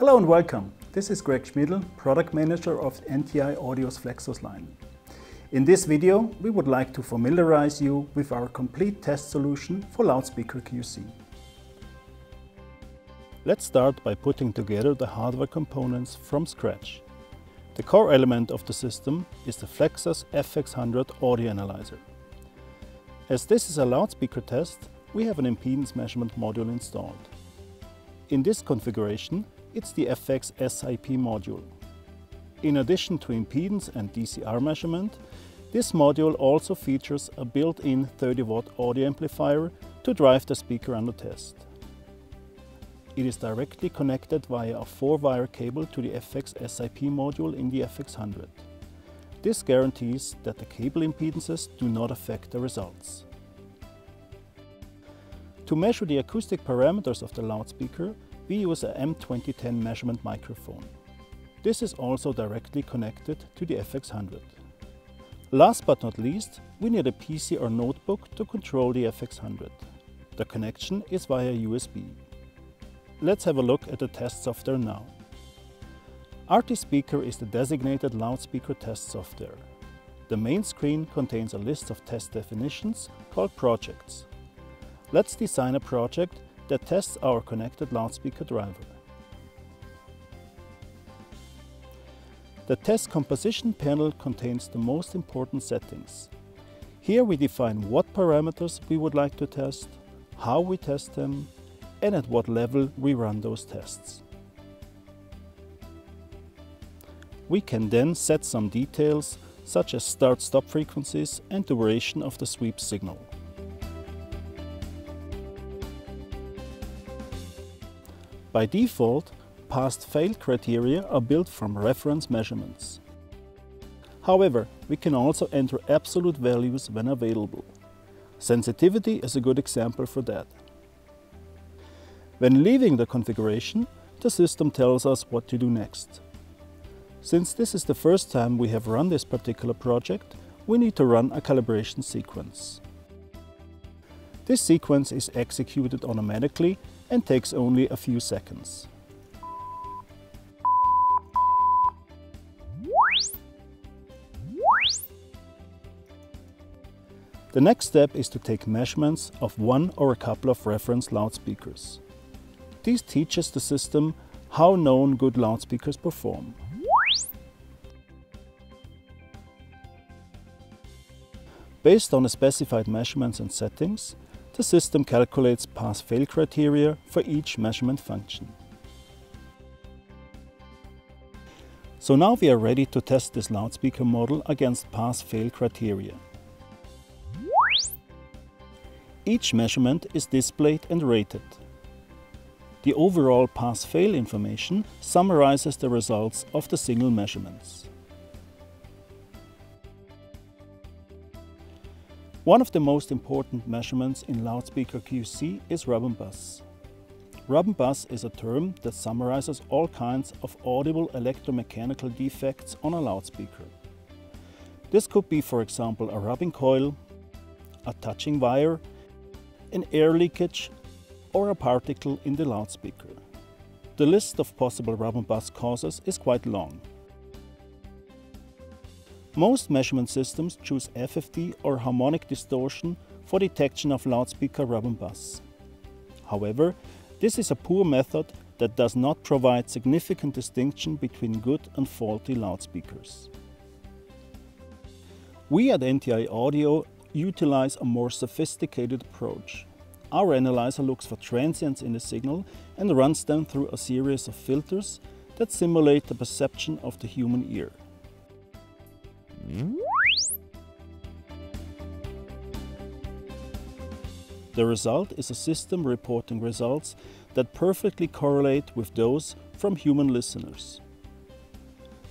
Hello and welcome. This is Gregor Schmidle, product manager of NTi Audio's Flexus line. In this video, we would like to familiarize you with our complete test solution for loudspeaker QC. Let's start by putting together the hardware components from scratch. The core element of the system is the Flexus FX100 audio analyzer. As this is a loudspeaker test, we have an impedance measurement module installed. In this configuration, it's the FX-SIP module. In addition to impedance and DCR measurement, this module also features a built-in 30-watt audio amplifier to drive the speaker under test. It is directly connected via a 4-wire cable to the FX-SIP module in the FX100. This guarantees that the cable impedances do not affect the results. To measure the acoustic parameters of the loudspeaker, we use an M2010 measurement microphone. This is also directly connected to the FX100. Last but not least, we need a PC or notebook to control the FX100. The connection is via USB. Let's have a look at the test software now. RT Speaker is the designated loudspeaker test software. The main screen contains a list of test definitions called projects. Let's design a project that tests our connected loudspeaker driver. The test composition panel contains the most important settings. Here we define what parameters we would like to test, how we test them, and at what level we run those tests. We can then set some details, such as start-stop frequencies and duration of the sweep signal. By default, pass/fail criteria are built from reference measurements. However, we can also enter absolute values when available. Sensitivity is a good example for that. When leaving the configuration, the system tells us what to do next. Since this is the first time we have run this particular project, we need to run a calibration sequence. This sequence is executed automatically and takes only a few seconds. The next step is to take measurements of one or a couple of reference loudspeakers. This teaches the system how known good loudspeakers perform. Based on the specified measurements and settings, the system calculates pass/fail criteria for each measurement function. So now we are ready to test this loudspeaker model against pass/fail criteria. Each measurement is displayed and rated. The overall pass/fail information summarizes the results of the single measurements. One of the most important measurements in loudspeaker QC is rub buzz. Rub buzz is a term that summarizes all kinds of audible electromechanical defects on a loudspeaker. This could be, for example, a rubbing coil, a touching wire, an air leakage, or a particle in the loudspeaker. The list of possible rub buzz causes is quite long. Most measurement systems choose FFD or harmonic distortion for detection of loudspeaker rub buzz. However, this is a poor method that does not provide significant distinction between good and faulty loudspeakers. We at NTi Audio utilize a more sophisticated approach. Our analyzer looks for transients in the signal and runs them through a series of filters that simulate the perception of the human ear. The result is a system reporting results that perfectly correlate with those from human listeners.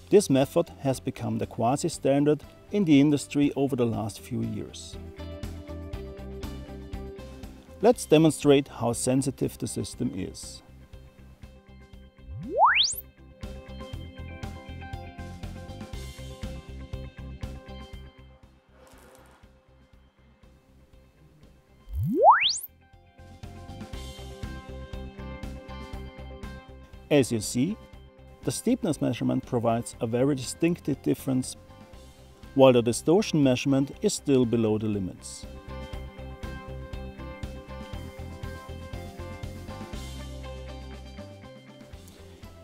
This method has become the quasi-standard in the industry over the last few years. Let's demonstrate how sensitive the system is. As you see, the steepness measurement provides a very distinctive difference, while the distortion measurement is still below the limits.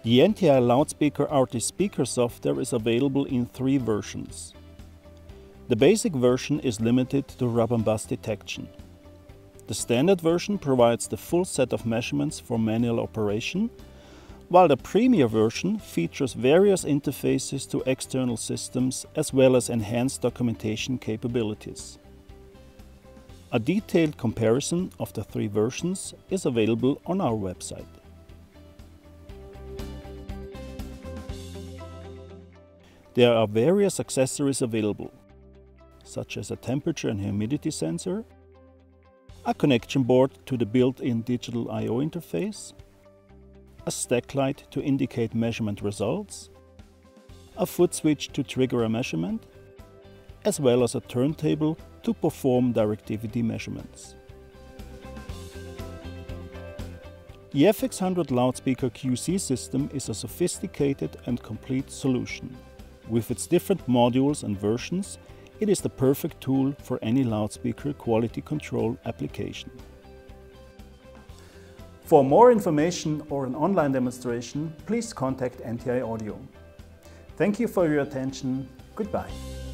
The NTi Loudspeaker RT Speaker software is available in three versions. The basic version is limited to rub and buzz detection. The standard version provides the full set of measurements for manual operation, while the Premier version features various interfaces to external systems as well as enhanced documentation capabilities. A detailed comparison of the three versions is available on our website. There are various accessories available, such as a temperature and humidity sensor, a connection board to the built-in digital I/O interface, a stack light to indicate measurement results, a foot switch to trigger a measurement, as well as a turntable to perform directivity measurements. The FX100 Loudspeaker QC system is a sophisticated and complete solution. With its different modules and versions, it is the perfect tool for any loudspeaker quality control application. For more information or an online demonstration, please contact NTi Audio. Thank you for your attention. Goodbye.